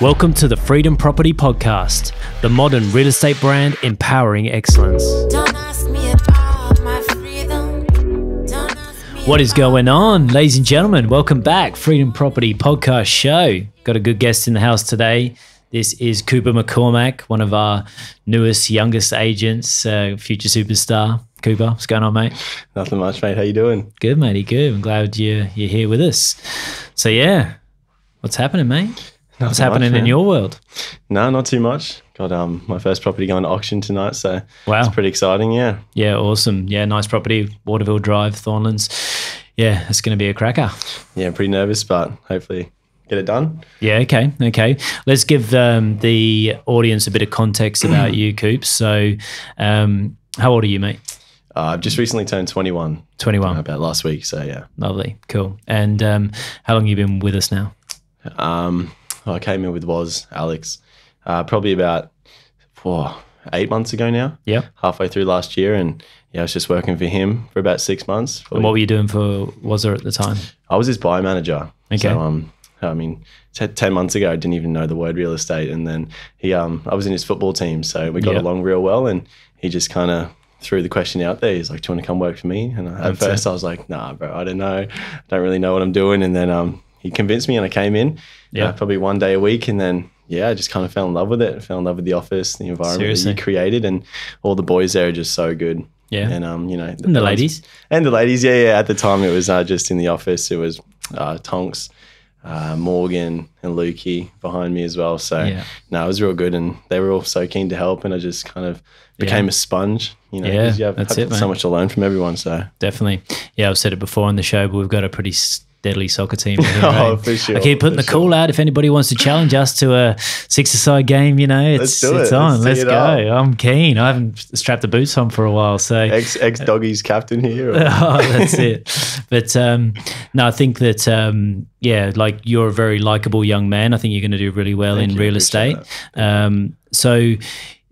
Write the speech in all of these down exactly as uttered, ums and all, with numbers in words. Welcome to the Freedom Property Podcast, the modern real estate brand empowering excellence. Don't ask me about my freedom. Don't ask me what is going on, ladies and gentlemen? Welcome back, Freedom Property Podcast show. Got a good guest in the house today. This is Cooper McCormack, one of our newest, youngest agents, uh, future superstar. Cooper, what's going on, mate? Nothing much, mate. How you doing? Good, matey. Good. I'm glad you're, you're here with us. So, yeah, what's happening, mate? Not What's happening much, in your world? No, not too much. Got um my first property going to auction tonight, so wow, it's pretty exciting, yeah. Yeah, awesome. Yeah, nice property, Waterville Drive, Thornlands. Yeah, it's going to be a cracker. Yeah, pretty nervous, but hopefully get it done. Yeah, okay, okay. Let's give um, the audience a bit of context about you, Coops. So um, how old are you, mate? Uh, I've just recently turned twenty-one. twenty-one. About last week, so yeah. Lovely, cool. And um, how long have you been with us now? Um... I came in with was Alex uh, probably about four, eight months ago now. Yeah. Halfway through last year, and yeah, I was just working for him for about six months. Probably. And what were you doing for Wazza at the time? I was his buyer manager. Okay. So, um, I mean, t ten months ago, I didn't even know the word real estate, and then he, um, I was in his football team, so we got yep. along real well, and he just kind of threw the question out there. He's like, "Do you want to come work for me?" And I, at first, it. I was like, "Nah, bro, I don't know, I don't really know what I'm doing," and then um. he convinced me and I came in, yeah, uh, probably one day a week. And then, yeah, I just kind of fell in love with it. I fell in love with the office, the environment Seriously. that you created, and all the boys there are just so good. Yeah. And, um, you know. The and the ladies. And the ladies, yeah, yeah. At the time, it was uh, just in the office. It was uh, Tonks, uh, Morgan and Lukey behind me as well. So, yeah. no, it was real good. And they were all so keen to help, and I just kind of became yeah. a sponge. You know, yeah, you have, that's it, so much to learn from everyone. So Definitely. Yeah, I've said it before on the show, but we've got a pretty – deadly soccer team. Here, right? Oh, for sure. I keep putting the sure. call out if anybody wants to challenge us to a six-a-side game. You know, it's it. it's on. Let's, Let's it go. Up. I'm keen. I haven't strapped the boots on for a while. So ex ex doggies captain here. Oh, that's it. But um, no, I think that um, yeah, like you're a very likable young man. I think you're going to do really well Thank in you, real estate. Um, so.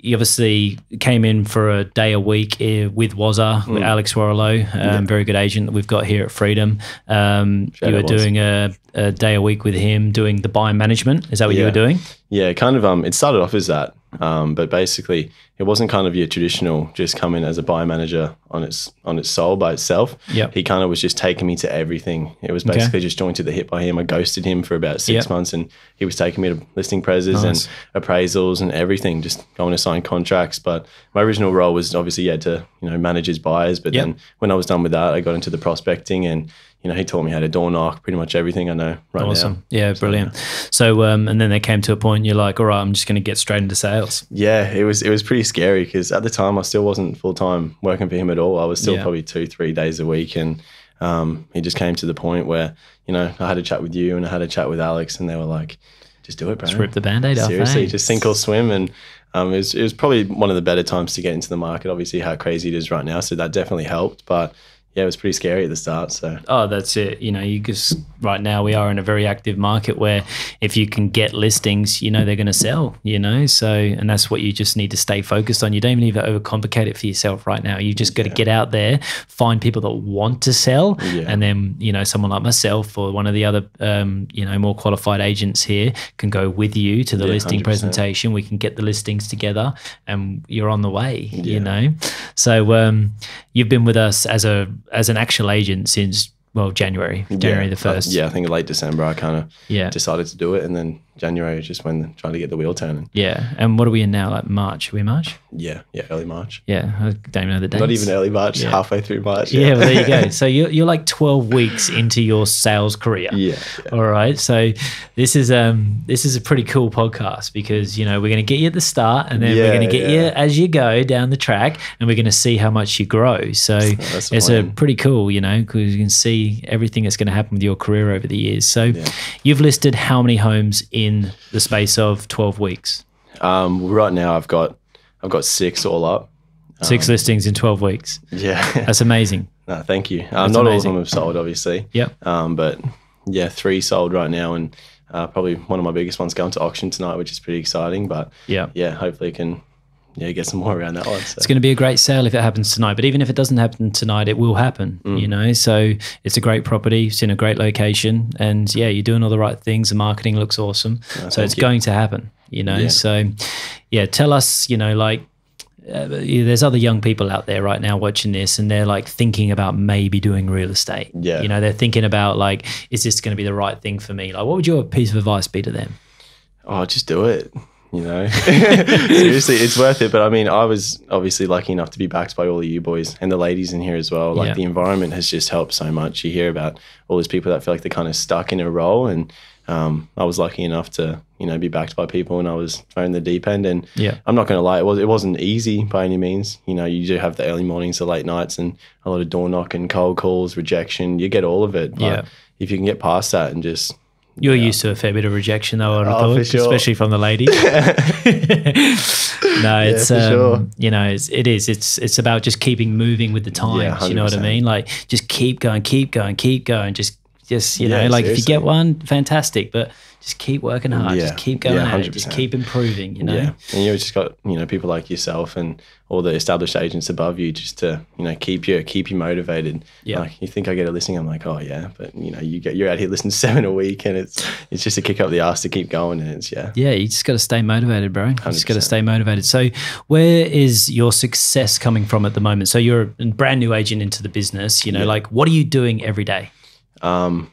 You obviously came in for a day a week with Wazza, mm. with Alex Warlow, um, yeah. very good agent that we've got here at Freedom. Um, you were doing a, a day a week with him, doing the buy management. Is that what yeah. you were doing? Yeah, kind of. Um, it started off as that, um, but basically it wasn't kind of your traditional just come in as a buy manager on its on its sole by itself. Yeah, he kind of was just taking me to everything. It was basically okay. just joined to the hip by him. I ghosted him for about six yep. months, and he was taking me to listing preses nice. and appraisals and everything, just going to sign contracts. But my original role was obviously yeah to you know manage his buyers. But yep. then when I was done with that, I got into the prospecting, and you know he taught me how to door knock, pretty much everything I know right awesome. now. Yeah, so, brilliant. Yeah. So um, and then they came to a point. And you're like, all right, I'm just going to get straight into sales. Yeah, it was it was pretty scary because at the time I still wasn't full time working for him at all. I was still yeah. probably two, three days a week, and um, it just came to the point where you know I had a chat with you and I had a chat with Alex, and they were like, just do it, bro. Just rip the band-aid off. Seriously, eh? Just sink or swim. And um, it was it was probably one of the better times to get into the market. Obviously, how crazy it is right now, so that definitely helped, but. Yeah, it was pretty scary at the start. So oh, that's it. You know, you just right now we are in a very active market where if you can get listings, you know they're going to sell. You know, so and that's what you just need to stay focused on. You don't even need to overcomplicate it for yourself right now. You just got to yeah. get out there, find people that want to sell, yeah. and then you know someone like myself or one of the other um, you know more qualified agents here can go with you to the yeah, listing one hundred percent. Presentation. We can get the listings together, and you're on the way. Yeah. You know, so um, you've been with us as a as an actual agent since, well, January, January yeah. the first. Yeah, I think late December I kind of yeah. decided to do it, and then January just when trying to get the wheel turning. Yeah, and what are we in now, like March? Are we March? Yeah, yeah, early March. Yeah, I don't even know the dates. Not even early March, yeah. halfway through March. Yeah, yeah well, there you go. So you're, you're like twelve weeks into your sales career. Yeah, yeah. All right, so this is um this is a pretty cool podcast because, you know, we're going to get you at the start and then yeah, we're going to get yeah. you as you go down the track and we're going to see how much you grow. So that's it's a pretty cool, you know, because you can see everything that's going to happen with your career over the years. So yeah. you've listed how many homes in in the space of twelve weeks? Um, right now, I've got I've got six all up. Um, six listings in twelve weeks. Yeah, that's amazing. No, thank you. Um, not amazing. all of them have sold, obviously. Yeah. Um, but yeah, three sold right now, and uh, probably one of my biggest ones going to auction tonight, which is pretty exciting. But yeah, yeah, hopefully it can. you know, get some more around that odds. So. It's going to be a great sale if it happens tonight, but even if it doesn't happen tonight, it will happen, mm. you know, so it's a great property. It's in a great location, and yeah, you're doing all the right things. The marketing looks awesome. Oh, so it's you. going to happen, you know, yeah. so yeah, tell us, you know, like, Uh, there's other young people out there right now watching this, and they're like thinking about maybe doing real estate. Yeah. You know, they're thinking about like, is this going to be the right thing for me? Like, what would your piece of advice be to them? Oh, just do it. You know, seriously, it's worth it. But I mean, I was obviously lucky enough to be backed by all of you boys and the ladies in here as well. Like yeah. the environment has just helped so much. You hear about all these people that feel like they're kind of stuck in a role, and Um, I was lucky enough to, you know, be backed by people, and I was thrown the deep end. And yeah. I'm not going to lie, it, was, it wasn't easy by any means. You know, you do have the early mornings, the late nights, and a lot of door knocking, cold calls, rejection. You get all of it. But yeah. if you can get past that and just... You're yeah. used to a fair bit of rejection, though, I would oh, thought, sure. especially from the ladies. no, it's, yeah, um, sure. you know, it's, it is. It's it's about just keeping moving with the times, yeah, you know what I mean? Like, just keep going, keep going, keep going, just Just, you know, yeah, like seriously. if you get one, fantastic, but just keep working hard. Yeah. Just keep going yeah, at it. Just keep improving, you know. Yeah. And you've just got, you know, people like yourself and all the established agents above you just to, you know, keep you keep you motivated. Yeah. Like, you think I get a listing, I'm like, oh yeah. But you know, you get you're out here listening to seven a week, and it's it's just a kick up the ass to keep going, and it's yeah. Yeah, you just gotta stay motivated, bro. You just gotta stay motivated. So where is your success coming from at the moment? So you're a brand new agent into the business, you know, yeah. like what are you doing every day? Um,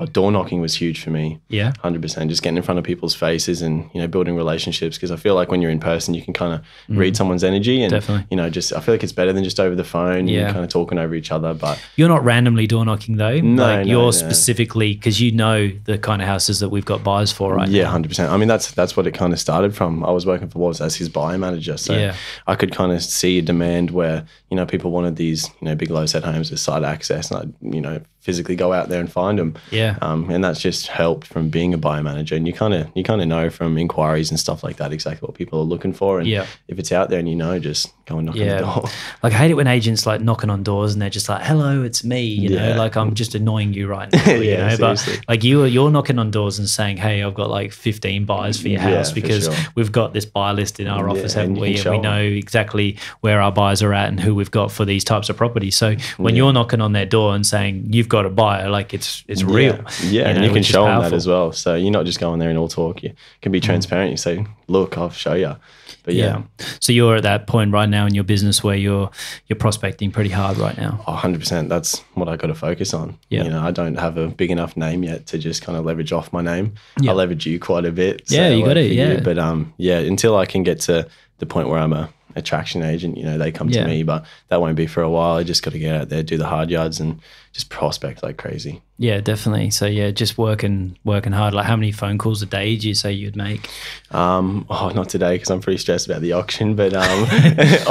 oh, door knocking was huge for me. Yeah. one hundred percent. Just getting in front of people's faces and, you know, building relationships, because I feel like when you're in person, you can kind of mm. read someone's energy and, Definitely. you know, just I feel like it's better than just over the phone yeah. and kind of talking over each other. But you're not randomly door knocking though. No, like no, You're no. specifically, because you know the kind of houses that we've got buyers for right yeah, now. Yeah, one hundred percent. I mean, that's that's what it kind of started from. I was working for Walls as his buyer manager. So yeah. I could kind of see a demand where, you know, people wanted these, you know, big low set homes with side access, and I'd, you know, physically go out there and find them. Yeah. Um, and that's just helped from being a buyer manager. And you kind of you kind of know from inquiries and stuff like that exactly what people are looking for. And yeah. if it's out there and you know, just go and knock yeah. on the door. Like I hate it when agents like knocking on doors and they're just like, hello, it's me. You yeah. know, like I'm just annoying you right now. You yeah, know? Seriously. But like you, you're knocking on doors and saying, hey, I've got like fifteen buyers for your house yeah, because sure. we've got this buyer list in our yeah, office, haven't we? And we know exactly where our buyers are at and who we've got for these types of properties. So when yeah. you're knocking on their door and saying, you've got to buy it, like it's it's yeah. real yeah you know, and you can show them that as well, so you're not just going there and all talk. You can be transparent. You say, look, I'll show you. But yeah. yeah so you're at that point right now in your business where you're you're prospecting pretty hard right now. One hundred percent. That's what I got to focus on. Yeah you know, I don't have a big enough name yet to just kind of leverage off my name. yeah. I leverage you quite a bit, so yeah you got it yeah you. But um yeah until I can get to the point where I'm a attraction agent, you know, they come yeah. to me, but that won't be for a while. I just got to get out there, do the hard yards, and just prospect like crazy. Yeah, definitely. So yeah, just working, working hard. Like, how many phone calls a day do you say you'd make? Um, oh, not today because I'm pretty stressed about the auction. But um,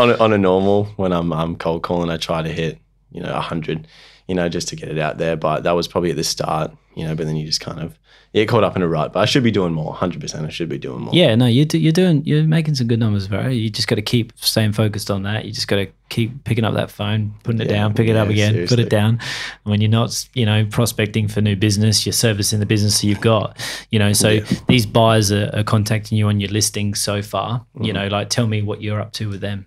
on a, on a normal, when I'm I'm cold calling, I try to hit, you know, a hundred, you know, just to get it out there. But that was probably at the start, you know. But then you just kind of yeah, caught up in a rut. But I should be doing more. one hundred percent. I should be doing more. Yeah, no, you do, you're doing, you're making some good numbers, bro. You just got to keep staying focused on that. You just got to keep picking up that phone, putting it yeah, down, pick it yeah, up again, seriously. put it down. And when you're not, you know, prospecting for new business, you're servicing the business that you've got, you know. So yeah. these buyers are, are contacting you on your listing so far. Mm-hmm. You know, like, tell me what you're up to with them.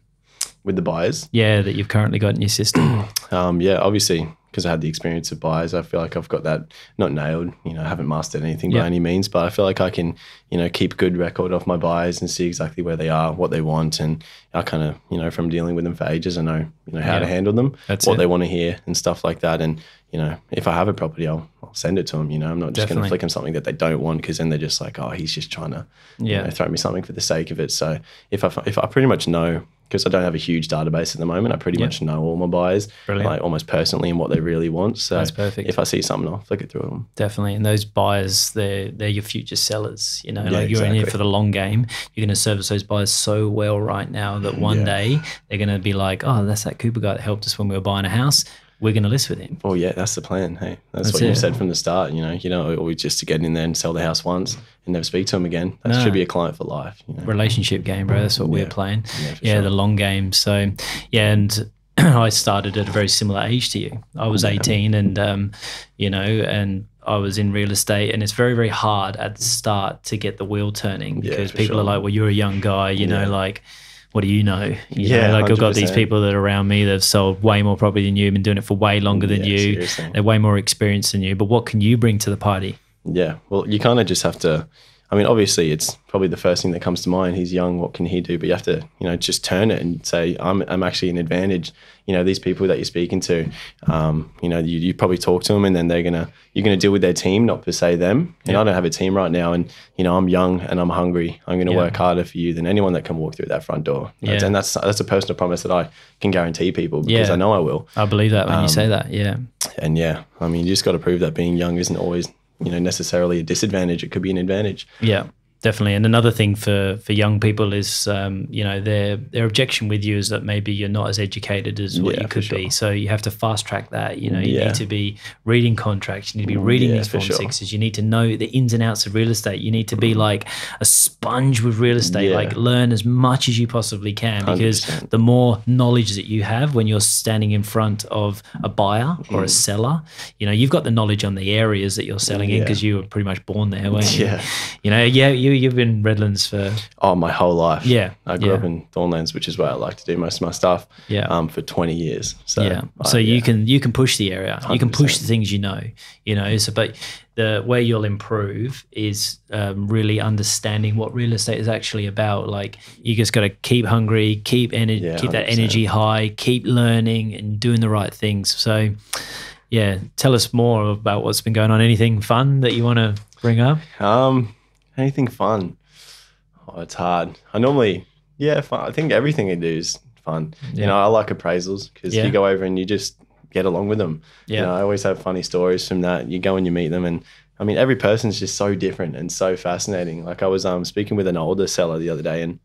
With the buyers? Yeah, that you've currently got in your system. um, yeah, obviously. Because I had the experience of buyers, I feel like I've got that not nailed. You know, I haven't mastered anything yeah. by any means, but I feel like I can, you know, keep good record of my buyers and see exactly where they are, what they want, and I kind of, you know, from dealing with them for ages, I know, you know, how yeah. to handle them, That's what it. they want to hear, and stuff like that. And you know, if I have a property, I'll, I'll send it to them. You know, I'm not just going to flick them something that they don't want, because then they're just like, oh, he's just trying to, yeah, you know, throw me something for the sake of it. So if I if I pretty much know. Because I don't have a huge database at the moment, I pretty yeah. much know all my buyers, Brilliant. like almost personally, and what they really want. So That's perfect. If I see something, I'll flick it through them. Definitely. And those buyers, they're they're your future sellers. You know, yeah, like you're exactly. in here for the long game. You're going to service those buyers so well right now that one yeah. day they're going to be like, oh, that's that Cooper guy that helped us when we were buying a house. We're going to list with him. Oh yeah, that's the plan. Hey, that's, that's what you said from the start. You know, you know, always just to get in there and sell the house once and never speak to him again. That no. should be a client for life. You know? Relationship game, bro. That's what yeah. we're playing. Yeah, yeah sure. the long game. So yeah, and I started at a very similar age to you. I was yeah. eighteen, and um, you know, and I was in real estate, and it's very, very hard at the start to get the wheel turning, because yeah, people sure. are like, well, you're a young guy, you yeah. know, like. what do you know? You yeah, know, like one hundred percent. I've got these people that are around me that have sold way more property than you, been doing it for way longer than yeah, you. Seriously. They're way more experienced than you. But what can you bring to the party? Yeah, well, you kind of just have to. I mean, obviously, it's probably the first thing that comes to mind. He's young. What can he do? But you have to, you know, just turn it and say, I'm I'm actually an advantage. You know, these people that you're speaking to, um, you know, you, you probably talk to them and then they're going to, you're going to deal with their team, not per se them. And yeah. I don't have a team right now. And, you know, I'm young and I'm hungry. I'm going to yeah. work harder for you than anyone that can walk through that front door. Yeah. And that's that's a personal promise that I can guarantee people because yeah. I know I will. I believe that when um, you say that. Yeah. And yeah, I mean, you just got to prove that being young isn't always, you know, necessarily a disadvantage. It could be an advantage. Yeah, definitely. And another thing for for young people is, um, you know, their their objection with you is that maybe you're not as educated as what yeah, you could sure. be. So you have to fast track that. You know, you yeah. need to be reading contracts. You need to be reading yeah, these Form sure. sixes. You need to know the ins and outs of real estate. You need to be like a sponge with real estate, yeah. like learn as much as you possibly can, because one hundred percent. The more knowledge that you have when you're standing in front of a buyer mm. or a seller, you know, you've got the knowledge on the areas that you're selling yeah. in because you were pretty much born there, weren't you? Yeah. You know, yeah, you, you've been Redlands for... Oh, my whole life. Yeah. I grew yeah. up in Thornlands, which is where I like to do most of my stuff yeah. um, for twenty years. So, yeah. I, so you yeah. can you can push the area. one hundred percent. You can push the things you know, you know. So, but the way you'll improve is um, really understanding what real estate is actually about. Like, you just got to keep hungry, keep, ener yeah, keep that energy high, keep learning and doing the right things. So, yeah, tell us more about what's been going on. Anything fun that you want to bring up? Um... Anything fun? Oh, it's hard. I normally, yeah, fun. I think everything I do is fun. Yeah. You know, I like appraisals because yeah. you go over and you just get along with them. Yeah. You know, I always have funny stories from that. You go and you meet them, and I mean, every person's just so different and so fascinating. Like, I was um speaking with an older seller the other day, and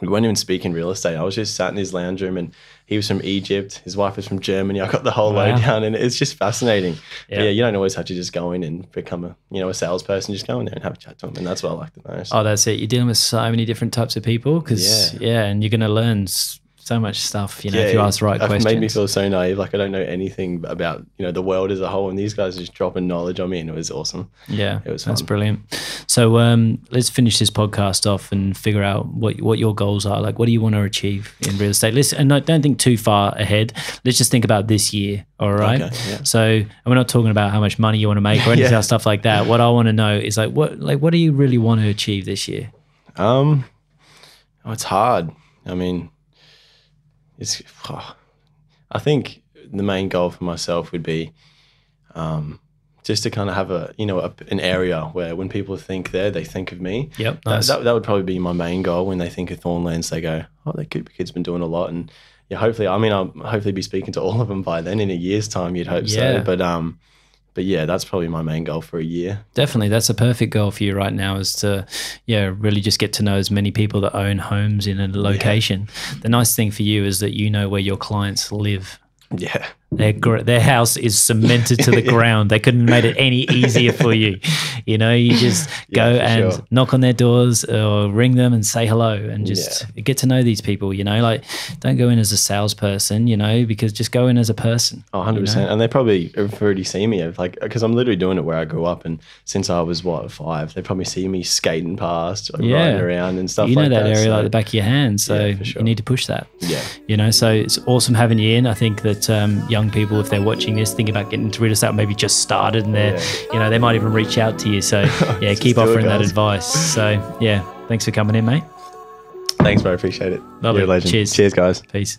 we weren't even speaking real estate. I was just sat in his lounge room, and he was from Egypt. His wife was from Germany. I got the whole wow. lowdown, and it's just fascinating. Yeah. yeah, you don't always have to just go in and become a, you know, a salesperson. Just go in there and have a chat to them, and that's what I like the most. Oh, that's it. You're dealing with so many different types of people because, yeah. yeah, and you're going to learn so much stuff, you know, yeah, if you ask the right questions. It made me feel so naive. Like, I don't know anything about, you know, the world as a whole, and these guys are just dropping knowledge on me, and it was awesome. Yeah, it was fun. That's brilliant. So um, let's finish this podcast off and figure out what what your goals are. Like, what do you want to achieve in real estate? Let's, and I don't think too far ahead. Let's just think about this year, all right? Okay, yeah. So, and we're not talking about how much money you want to make or anything yeah. stuff like that. What I want to know is, like, what like what do you really want to achieve this year? Um, oh, it's hard. I mean... It's, oh, I think the main goal for myself would be um, just to kind of have a, you know, a, an area where when people think there, they think of me. Yep, nice. that, that, that would probably be my main goal. When they think of Thornlands, they go, oh, that Cooper kid's been doing a lot. And yeah, hopefully, I mean, I'll hopefully be speaking to all of them by then in a year's time, you'd hope yeah. so. But um, But yeah, that's probably my main goal for a year. Definitely. That's a perfect goal for you right now, is to, yeah, really just get to know as many people that own homes in a location. Yeah. The nice thing for you is that you know where your clients live. Yeah. Their, their house is cemented to the ground. They couldn't have made it any easier for you. You know, you just go yeah, and sure. knock on their doors or ring them and say hello and just yeah. get to know these people, you know. Like, don't go in as a salesperson, you know, because just go in as a person. Oh, one hundred percent. You know? And they probably have already seen me, like, because I'm literally doing it where I grew up. And since I was, what, five, they probably see me skating past, like, yeah. riding around and stuff like that. You know like that, that area so. like the back of your hand. So yeah, sure. you need to push that. Yeah. You know, so it's awesome having you in. I think that, um, young people, if they're watching this, think about getting into real estate, maybe just started, and they're yeah. you know, they might even reach out to you. So yeah, keep offering that advice. So yeah, thanks for coming in, mate. Thanks, bro. Appreciate it. Lovely. You're a legend. Cheers. Cheers, guys. Peace.